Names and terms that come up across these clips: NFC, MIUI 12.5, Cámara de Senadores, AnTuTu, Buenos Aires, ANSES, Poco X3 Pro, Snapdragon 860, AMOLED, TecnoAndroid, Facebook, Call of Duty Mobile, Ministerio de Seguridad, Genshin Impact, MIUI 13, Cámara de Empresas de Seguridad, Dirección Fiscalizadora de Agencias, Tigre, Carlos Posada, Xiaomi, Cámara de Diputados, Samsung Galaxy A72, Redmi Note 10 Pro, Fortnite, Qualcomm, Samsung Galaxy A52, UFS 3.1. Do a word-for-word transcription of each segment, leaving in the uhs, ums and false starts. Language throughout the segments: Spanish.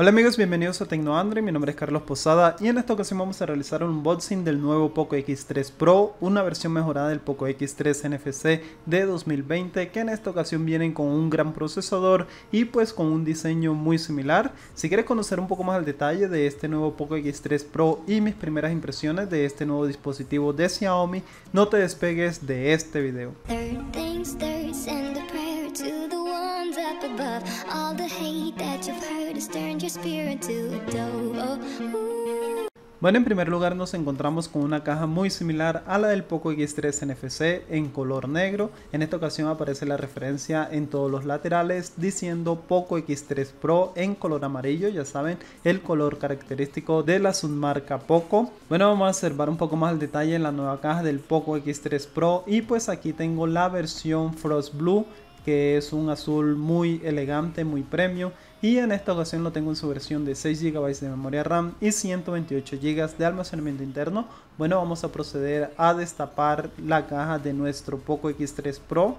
Hola amigos, bienvenidos a TecnoAndroid, mi nombre es Carlos Posada y en esta ocasión vamos a realizar un unboxing del nuevo Poco X tres Pro, una versión mejorada del Poco X tres N F C de dos mil veinte, que en esta ocasión vienen con un gran procesador y pues con un diseño muy similar. Si quieres conocer un poco más al detalle de este nuevo Poco X tres Pro y mis primeras impresiones de este nuevo dispositivo de Xiaomi, no te despegues de este video. Bueno, en primer lugar nos encontramos con una caja muy similar a la del Poco X tres N F C en color negro. En esta ocasión aparece la referencia en todos los laterales diciendo Poco X tres Pro en color amarillo, ya saben, el color característico de la submarca Poco. Bueno, vamos a observar un poco más el detalle en la nueva caja del Poco X tres Pro y pues aquí tengo la versión Frost Blue, que es un azul muy elegante, muy premium, y en esta ocasión lo tengo en su versión de seis gigas de memoria RAM y ciento veintiocho gigas de almacenamiento interno. Bueno, vamos a proceder a destapar la caja de nuestro Poco X tres Pro.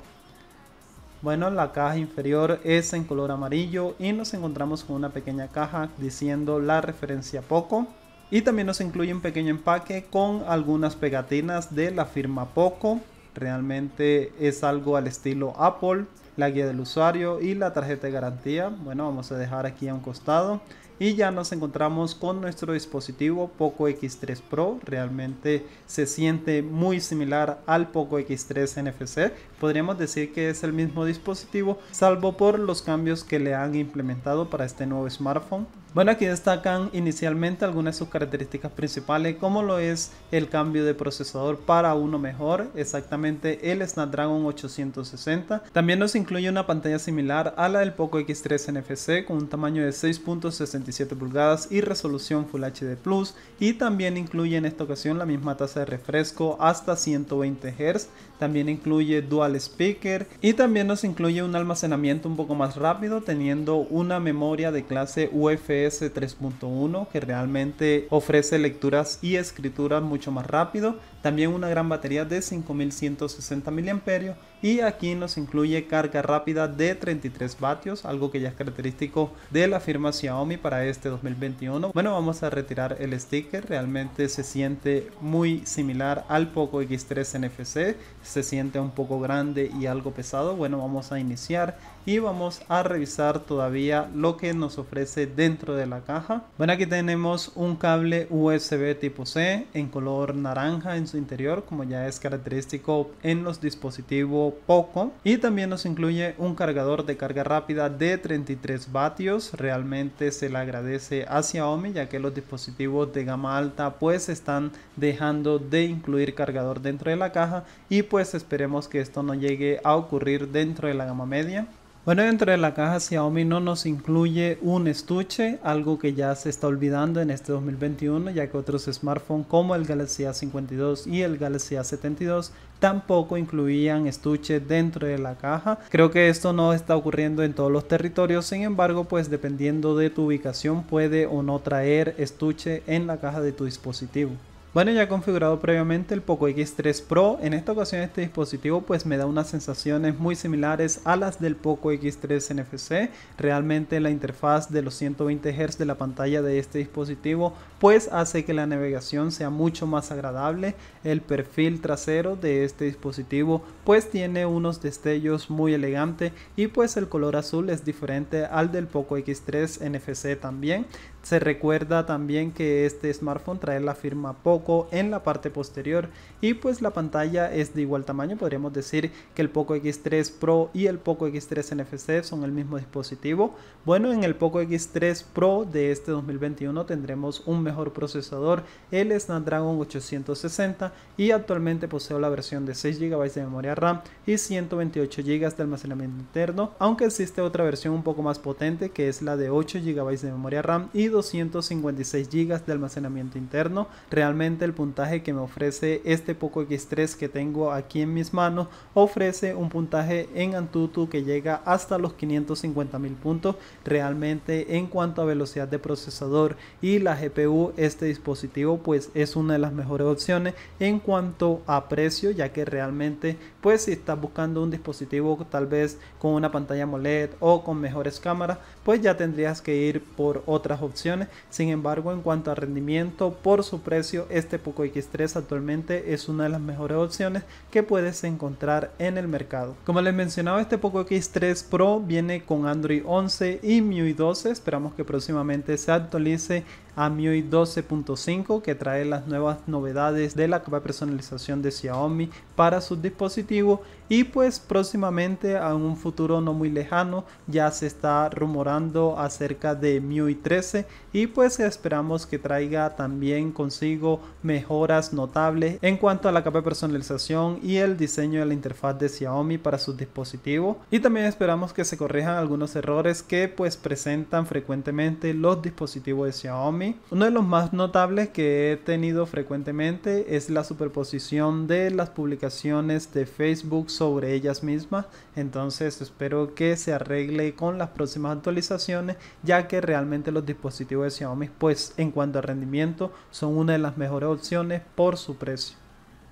Bueno, la caja inferior es en color amarillo y nos encontramos con una pequeña caja diciendo la referencia Poco. Y también nos incluye un pequeño empaque con algunas pegatinas de la firma Poco. Realmente es algo al estilo Apple, la guía del usuario y la tarjeta de garantía. Bueno, vamos a dejar aquí a un costado y ya nos encontramos con nuestro dispositivo Poco X tres Pro. Realmente se siente muy similar al Poco X tres N F C, podríamos decir que es el mismo dispositivo, salvo por los cambios que le han implementado para este nuevo smartphone. Bueno, aquí destacan inicialmente algunas de sus características principales, como lo es el cambio de procesador para uno mejor, exactamente el Snapdragon ochocientos sesenta. También nos incluye una pantalla similar a la del Poco X tres N F C con un tamaño de seis punto sesenta y siete pulgadas y resolución Full H D Plus, y también incluye en esta ocasión la misma tasa de refresco hasta ciento veinte hercios. También incluye dual speaker y también nos incluye un almacenamiento un poco más rápido, teniendo una memoria de clase U F S tres punto uno que realmente ofrece lecturas y escrituras mucho más rápido. También una gran batería de cinco mil ciento sesenta miliamperios hora y aquí nos incluye carga rápida de treinta y tres vatios, algo que ya es característico de la firma Xiaomi para este dos mil veintiuno. Bueno, vamos a retirar el sticker. Realmente se siente muy similar al Poco X tres N F C, se siente un poco grande y algo pesado. Bueno, vamos a iniciar y vamos a revisar todavía lo que nos ofrece dentro de la caja. Bueno, aquí tenemos un cable U S B tipo C en color naranja en su interior, como ya es característico en los dispositivos Poco, y también nos incluye un cargador de carga rápida de treinta y tres vatios. Realmente se le agradece a Xiaomi, ya que los dispositivos de gama alta pues están dejando de incluir cargador dentro de la caja, y pues esperemos que esto no llegue a ocurrir dentro de la gama media. Bueno, dentro de la caja Xiaomi no nos incluye un estuche, algo que ya se está olvidando en este dos mil veintiuno, ya que otros smartphones como el Galaxy A cincuenta y dos y el Galaxy A setenta y dos tampoco incluían estuche dentro de la caja. Creo que esto no está ocurriendo en todos los territorios, sin embargo, pues dependiendo de tu ubicación puede o no traer estuche en la caja de tu dispositivo. Bueno, ya he configurado previamente el Poco X tres Pro. En esta ocasión este dispositivo pues me da unas sensaciones muy similares a las del Poco X tres N F C. Realmente la interfaz de los ciento veinte hercios de la pantalla de este dispositivo pues hace que la navegación sea mucho más agradable. El perfil trasero de este dispositivo pues tiene unos destellos muy elegantes, y pues el color azul es diferente al del Poco X tres N F C también. Se recuerda también que este smartphone trae la firma Poco en la parte posterior, y pues la pantalla es de igual tamaño. Podríamos decir que el Poco X tres Pro y el Poco X tres N F C son el mismo dispositivo. Bueno, en el Poco X tres Pro de este dos mil veintiuno tendremos un mejor procesador, el Snapdragon ochocientos sesenta, y actualmente poseo la versión de seis gigas de memoria RAM y ciento veintiocho gigas de almacenamiento interno, aunque existe otra versión un poco más potente que es la de ocho gigas de memoria RAM y doscientos cincuenta y seis gigas de almacenamiento interno. Realmente Actualmente el puntaje que me ofrece este Poco X tres que tengo aquí en mis manos ofrece un puntaje en AnTuTu que llega hasta los quinientos cincuenta mil puntos. Realmente, en cuanto a velocidad de procesador y la G P U, este dispositivo pues es una de las mejores opciones. En cuanto a precio, ya que realmente pues si estás buscando un dispositivo tal vez con una pantalla AMOLED o con mejores cámaras, pues ya tendrías que ir por otras opciones. Sin embargo, en cuanto a rendimiento, por su precio, este Poco X tres actualmente es una de las mejores opciones que puedes encontrar en el mercado. Como les mencionaba, este Poco X tres Pro viene con Android once y MIUI doce. Esperamos que próximamente se actualice a MIUI doce punto cinco, que trae las nuevas novedades de la capa de personalización de Xiaomi para sus dispositivos. Y pues próximamente, a un futuro no muy lejano, ya se está rumorando acerca de MIUI trece, y pues esperamos que traiga también consigo mejoras notables en cuanto a la capa de personalización y el diseño de la interfaz de Xiaomi para sus dispositivos. Y también esperamos que se corrijan algunos errores que pues presentan frecuentemente los dispositivos de Xiaomi. Uno de los más notables que he tenido frecuentemente es la superposición de las publicaciones de Facebook sobre ellas mismas. Entonces espero que se arregle con las próximas actualizaciones, ya que realmente los dispositivos de Xiaomi pues en cuanto a rendimiento son una de las mejores opciones por su precio.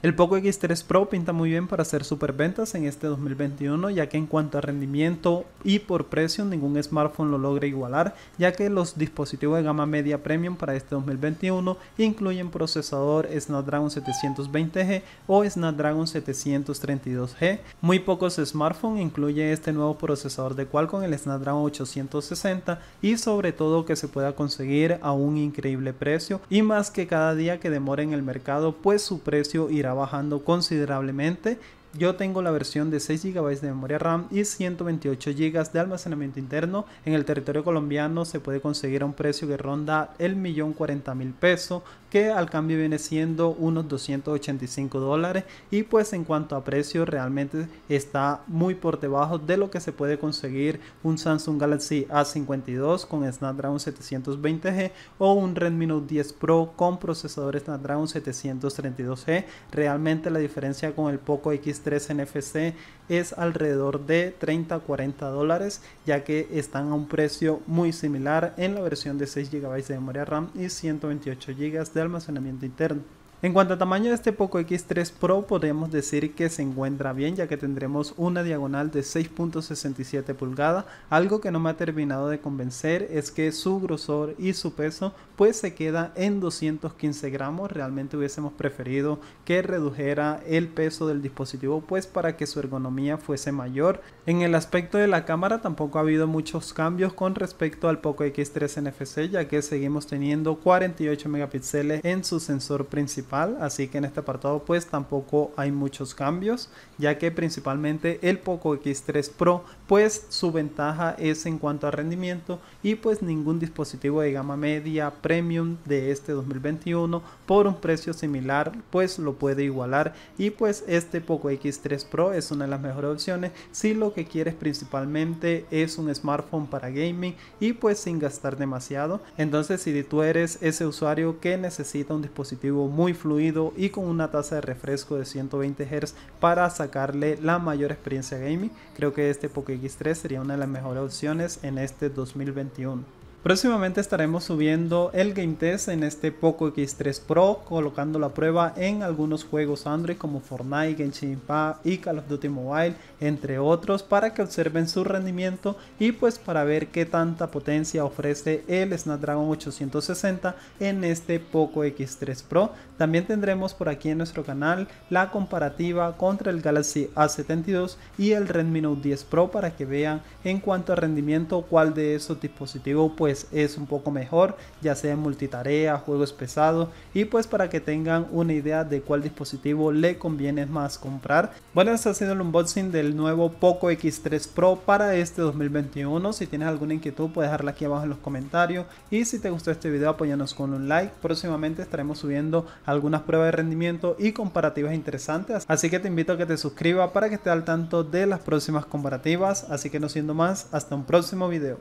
El Poco X tres Pro pinta muy bien para hacer superventas en este dos mil veintiuno, ya que en cuanto a rendimiento y por precio ningún smartphone lo logra igualar, ya que los dispositivos de gama media premium para este dos mil veintiuno incluyen procesador Snapdragon setecientos veinte G o Snapdragon setecientos treinta y dos G. Muy pocos smartphones incluyen este nuevo procesador de Qualcomm, el Snapdragon ochocientos sesenta, y sobre todo que se pueda conseguir a un increíble precio, y más que cada día que demore en el mercado pues su precio irá bajando considerablemente. Yo tengo la versión de seis gigas de memoria RAM y ciento veintiocho gigas de almacenamiento interno. En el territorio colombiano se puede conseguir a un precio que ronda el millón cuarenta mil pesos, que al cambio viene siendo unos doscientos ochenta y cinco dólares, y pues en cuanto a precio realmente está muy por debajo de lo que se puede conseguir un Samsung Galaxy A cincuenta y dos con Snapdragon setecientos veinte G o un Redmi Note diez Pro con procesador Snapdragon setecientos treinta y dos G. Realmente la diferencia con el Poco X tres X tres N F C es alrededor de treinta a cuarenta dólares, ya que están a un precio muy similar en la versión de seis gigas de memoria RAM y ciento veintiocho gigas de almacenamiento interno. En cuanto a tamaño de este Poco X tres Pro, podemos decir que se encuentra bien, ya que tendremos una diagonal de seis punto sesenta y siete pulgadas. Algo que no me ha terminado de convencer es que su grosor y su peso pues se queda en doscientos quince gramos. Realmente hubiésemos preferido que redujera el peso del dispositivo pues para que su ergonomía fuese mayor. En el aspecto de la cámara tampoco ha habido muchos cambios con respecto al Poco X tres N F C, ya que seguimos teniendo cuarenta y ocho megapíxeles en su sensor principal. Así que en este apartado pues tampoco hay muchos cambios, ya que principalmente el Poco X tres Pro pues su ventaja es en cuanto a rendimiento, y pues ningún dispositivo de gama media premium de este dos mil veintiuno por un precio similar pues lo puede igualar. Y pues este Poco X tres Pro es una de las mejores opciones si lo que quieres principalmente es un smartphone para gaming y pues sin gastar demasiado. Entonces si tú eres ese usuario que necesita un dispositivo muy fluido y con una tasa de refresco de ciento veinte hercios para sacarle la mayor experiencia gaming, creo que este Poco X tres sería una de las mejores opciones en este dos mil veintiuno. Próximamente estaremos subiendo el game test en este Poco X tres Pro, colocando la prueba en algunos juegos Android como Fortnite, Genshin Impact y Call of Duty Mobile, entre otros, para que observen su rendimiento y pues para ver qué tanta potencia ofrece el Snapdragon ochocientos sesenta en este Poco X tres Pro. También tendremos por aquí en nuestro canal la comparativa contra el Galaxy A setenta y dos y el Redmi Note diez Pro para que vean en cuanto a rendimiento cuál de esos dispositivos pues es un poco mejor, ya sea en multitarea, juegos pesados, y pues para que tengan una idea de cuál dispositivo le conviene más comprar. Bueno, este ha sido el unboxing del nuevo Poco X tres Pro para este dos mil veintiuno. Si tienes alguna inquietud puedes dejarla aquí abajo en los comentarios, y si te gustó este video apóyanos con un like. Próximamente estaremos subiendo algunas pruebas de rendimiento y comparativas interesantes, así que te invito a que te suscribas para que estés al tanto de las próximas comparativas. Así que no siendo más, hasta un próximo video.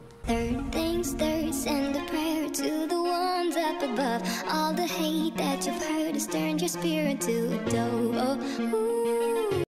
And a prayer to the ones up above. All the hate that you've heard has turned your spirit to a dove. Oh, ooh.